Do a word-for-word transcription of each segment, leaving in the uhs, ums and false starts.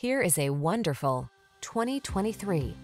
Here is a wonderful twenty twenty-three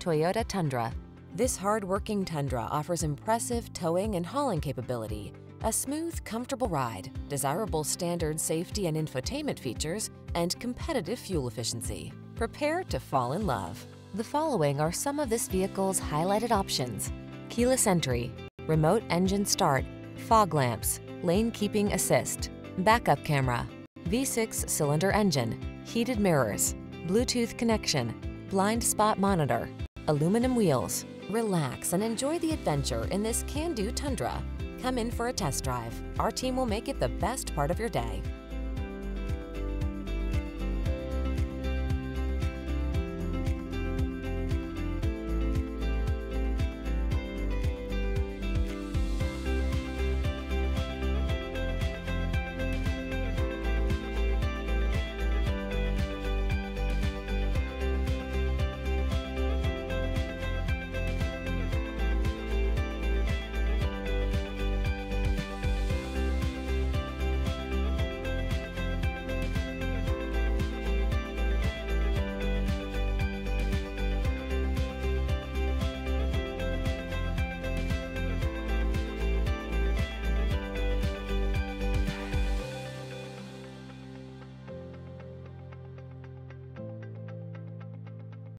Toyota Tundra. This hard-working Tundra offers impressive towing and hauling capability, a smooth, comfortable ride, desirable standard safety and infotainment features, and competitive fuel efficiency. Prepare to fall in love. The following are some of this vehicle's highlighted options: keyless entry, remote engine start, fog lamps, lane keeping assist, backup camera, V six cylinder engine, heated mirrors, Bluetooth connection, blind spot monitor, aluminum wheels. Relax and enjoy the adventure in this can-do Tundra. Come in for a test drive. Our team will make it the best part of your day.